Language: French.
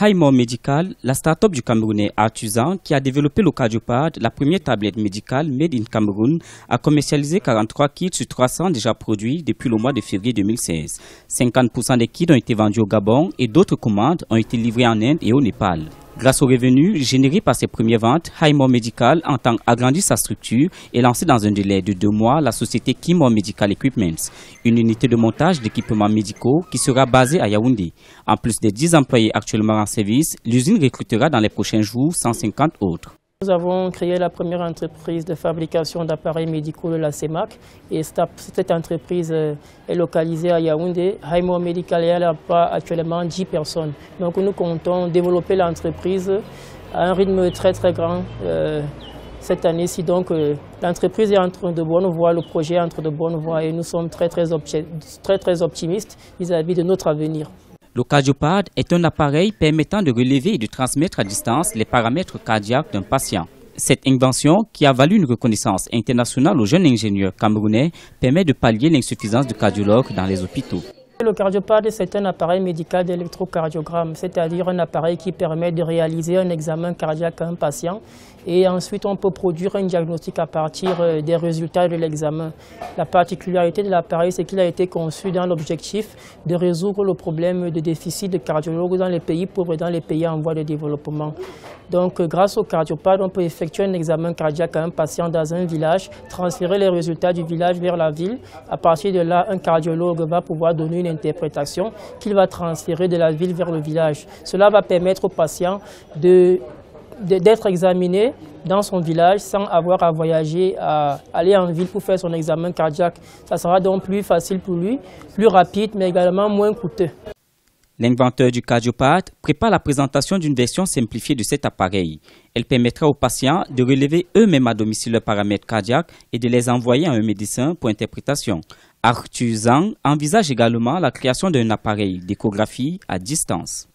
Himore Medical, la start-up du Camerounais Arthur Zang, qui a développé le CardioPad, la première tablette médicale made in Cameroun, a commercialisé 43 kits sur 300 déjà produits depuis le mois de février 2016. 50% des kits ont été vendus au Gabon et d'autres commandes ont été livrées en Inde et au Népal. Grâce aux revenus générés par ses premières ventes, Himore Medical entend agrandir sa structure et lancer dans un délai de 2 mois la société Kimmo Medical Equipments, une unité de montage d'équipements médicaux qui sera basée à Yaoundé. En plus des 10 employés actuellement en service, l'usine recrutera dans les prochains jours 150 autres. Nous avons créé la première entreprise de fabrication d'appareils médicaux de la CEMAC et cette entreprise est localisée à Yaoundé. Himore Medical n'a pas actuellement 10 personnes. Donc nous comptons développer l'entreprise à un rythme très grand cette année-ci. Donc l'entreprise est en train de bonne voie, le projet est en train de bonne voie et nous sommes très optimistes vis-à-vis de notre avenir. Le CardioPad est un appareil permettant de relever et de transmettre à distance les paramètres cardiaques d'un patient. Cette invention, qui a valu une reconnaissance internationale aux jeunes ingénieurs camerounais, permet de pallier l'insuffisance de cardiologues dans les hôpitaux. Le CardioPad, c'est un appareil médical d'électrocardiogramme, c'est-à-dire un appareil qui permet de réaliser un examen cardiaque à un patient et ensuite on peut produire un diagnostic à partir des résultats de l'examen. La particularité de l'appareil, c'est qu'il a été conçu dans l'objectif de résoudre le problème de déficit de cardiologues dans les pays pauvres et dans les pays en voie de développement. Donc grâce au CardioPad, on peut effectuer un examen cardiaque à un patient dans un village, transférer les résultats du village vers la ville. À partir de là, un cardiologue va pouvoir donner une interprétation qu'il va transférer de la ville vers le village. Cela va permettre au patient d'être examiné dans son village sans avoir à voyager, à aller en ville pour faire son examen cardiaque. Ça sera donc plus facile pour lui, plus rapide, mais également moins coûteux. L'inventeur du CardioPad prépare la présentation d'une version simplifiée de cet appareil. Elle permettra aux patients de relever eux-mêmes à domicile leurs paramètres cardiaques et de les envoyer à un médecin pour interprétation. Arthur Zang envisage également la création d'un appareil d'échographie à distance.